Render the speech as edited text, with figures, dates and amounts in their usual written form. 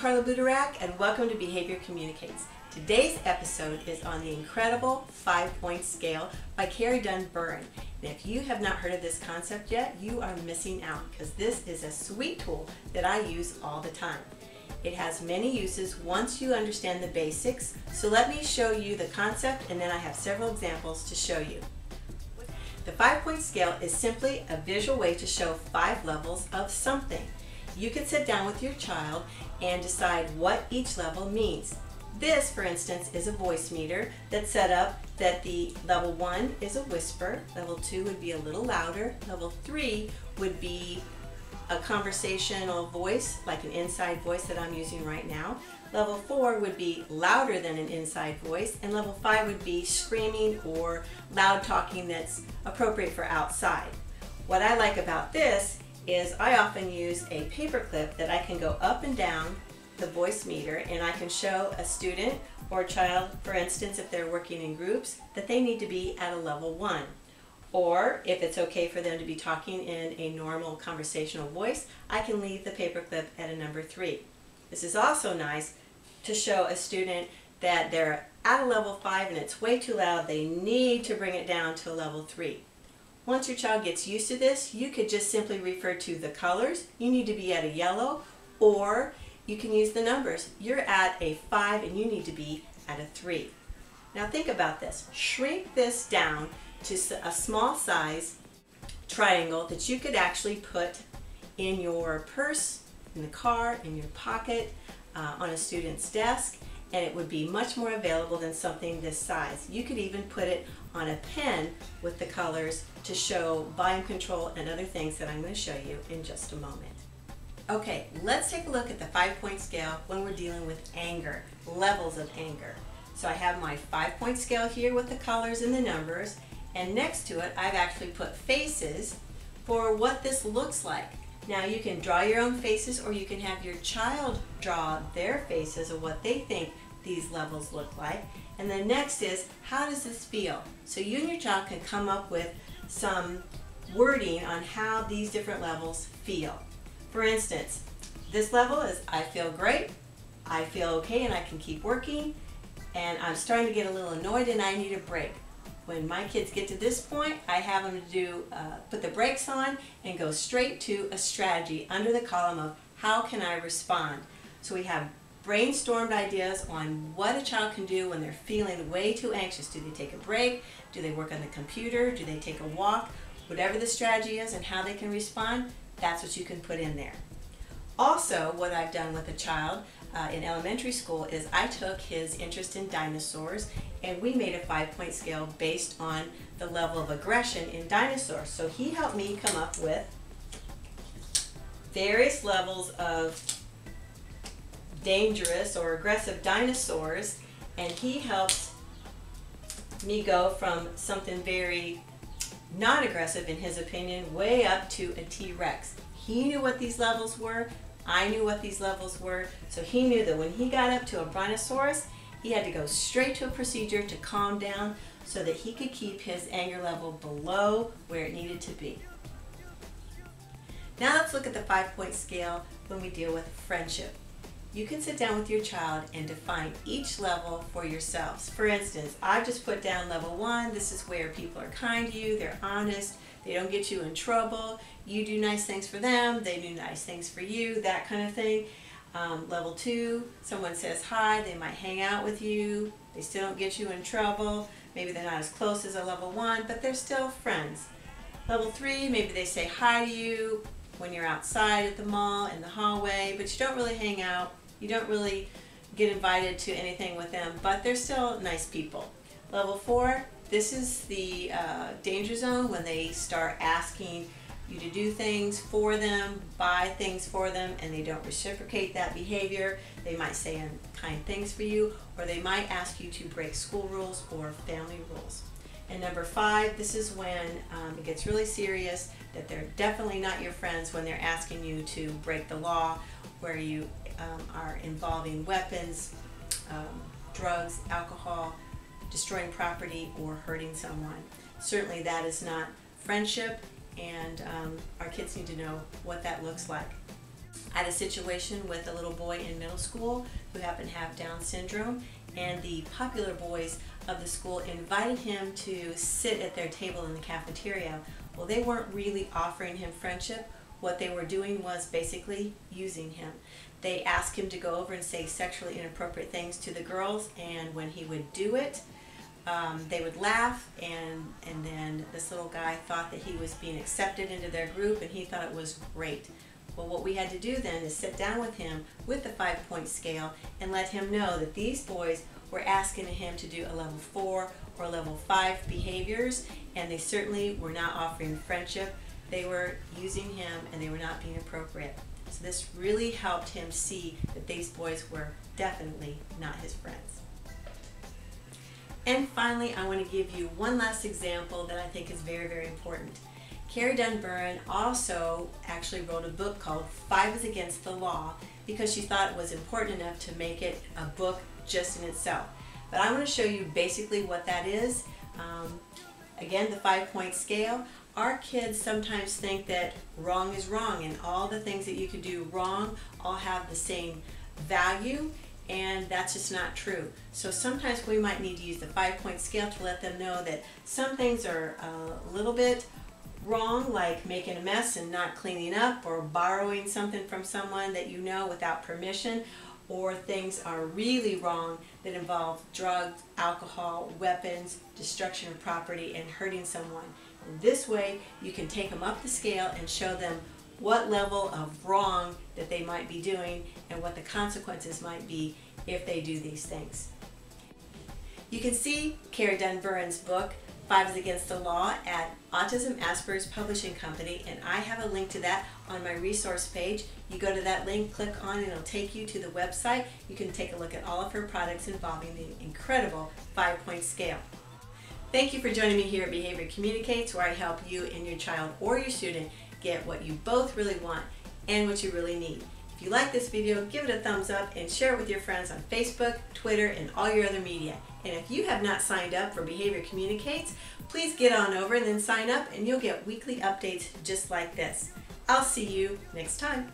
Carla Budorak, and welcome to Behavior Communicates. Today's episode is on the incredible 5-point scale by Kari Dunn Buron. And if you have not heard of this concept yet, you are missing out, because this is a sweet tool that I use all the time. It has many uses once you understand the basics, so let me show you the concept, and then I have several examples to show you. The 5-point scale is simply a visual way to show 5 levels of something. You can sit down with your child and decide what each level means. This, for instance, is a voice meter that's set up that the level 1 is a whisper, level 2 would be a little louder, level 3 would be a conversational voice, like an inside voice that I'm using right now, level 4 would be louder than an inside voice, and level 5 would be screaming or loud talking that's appropriate for outside. What I like about this is I often use a paper clip that I can go up and down the voice meter, and I can show a student or child, for instance, if they're working in groups, that they need to be at a level 1. Or if it's okay for them to be talking in a normal conversational voice, I can leave the paper clip at a number 3. This is also nice to show a student that they're at a level 5 and it's way too loud, they need to bring it down to a level 3. Once your child gets used to this, you could just simply refer to the colors. You need to be at a yellow, or you can use the numbers. You're at a 5 and you need to be at a 3. Now think about this. Shrink this down to a small size triangle that you could actually put in your purse, in the car, in your pocket, on a student's desk, and it would be much more available than something this size. You could even put it on a pen with the colors to show volume control and other things that I'm going to show you in just a moment. Okay, let's take a look at the 5-point scale when we're dealing with anger, levels of anger. So I have my 5-point scale here with the colors and the numbers, and next to it I've actually put faces for what this looks like. Now you can draw your own faces, or you can have your child draw their faces of what they think these levels look like. And then next is, how does this feel? So you and your child can come up with some wording on how these different levels feel. For instance, this level is, I feel great, I feel okay and I can keep working, and I'm starting to get a little annoyed and I need a break. When my kids get to this point, I have them do put the brakes on and go straight to a strategy under the column of how can I respond. So we have brainstormed ideas on what a child can do when they're feeling way too anxious. Do they take a break? Do they work on the computer? Do they take a walk? Whatever the strategy is and how they can respond, that's what you can put in there. Also, what I've done with a child in elementary school is I took his interest in dinosaurs and we made a 5-point scale based on the level of aggression in dinosaurs. So he helped me come up with various levels of dangerous or aggressive dinosaurs, and he helped me go from something very not aggressive in his opinion way up to a T-Rex. He knew what these levels were, I knew what these levels were, so he knew that when he got up to a brontosaurus, he had to go straight to a procedure to calm down so that he could keep his anger level below where it needed to be. Now let's look at the 5-point scale when we deal with friendship. You can sit down with your child and define each level for yourselves. For instance, I've just put down level 1. This is where people are kind to you, they're honest, they don't get you in trouble, you do nice things for them, they do nice things for you, that kind of thing. Level 2, someone says hi, they might hang out with you, they still don't get you in trouble, maybe they're not as close as a level 1, but they're still friends. Level 3, maybe they say hi to you when you're outside at the mall, in the hallway, but you don't really hang out, you don't really get invited to anything with them, but they're still nice people. Level 4, this is the danger zone when they start asking you to do things for them, buy things for them, and they don't reciprocate that behavior. They might say unkind things for you, or they might ask you to break school rules or family rules. And number 5, this is when it gets really serious, that they're definitely not your friends when they're asking you to break the law, where you are involving weapons, drugs, alcohol, destroying property, or hurting someone. Certainly that is not friendship, and our kids need to know what that looks like. I had a situation with a little boy in middle school who happened to have Down syndrome, and the popular boys of the school invited him to sit at their table in the cafeteria. Well, they weren't really offering him friendship. What they were doing was basically using him. They asked him to go over and say sexually inappropriate things to the girls, and when he would do it, they would laugh, and then this little guy thought that he was being accepted into their group, and he thought it was great. Well, what we had to do then is sit down with him with the 5-point scale and let him know that these boys were asking him to do a level 4 or level 5 behaviors, and they certainly were not offering friendship. They were using him, and they were not being appropriate. So this really helped him see that these boys were definitely not his friends. And finally, I want to give you one last example that I think is very, very important. Kari Dunn Buron also actually wrote a book called 5 is Against the Law because she thought it was important enough to make it a book just in itself. But I want to show you basically what that is. Again, the 5-point scale. Our kids sometimes think that wrong is wrong, and all the things that you could do wrong all have the same value, and that's just not true. So sometimes we might need to use the 5-point scale to let them know that some things are a little bit wrong, like making a mess and not cleaning up, or borrowing something from someone that you know without permission, or things are really wrong that involve drugs, alcohol, weapons, destruction of property, and hurting someone. And this way, you can take them up the scale and show them what level of wrong that they might be doing and what the consequences might be if they do these things. You can see Kari Dunn Buron's book, 5 is Against the Law, at Autism Asperger's Publishing Company, and I have a link to that on my resource page. You go to that link, click on, and it'll take you to the website. You can take a look at all of her products involving the incredible 5-point scale. Thank you for joining me here at Behavior Communicates, where I help you and your child or your student get what you both really want and what you really need. If you like this video, give it a thumbs up and share it with your friends on Facebook, Twitter, and all your other media. And if you have not signed up for Behavior Communicates, please get on over and then sign up, and you'll get weekly updates just like this. I'll see you next time.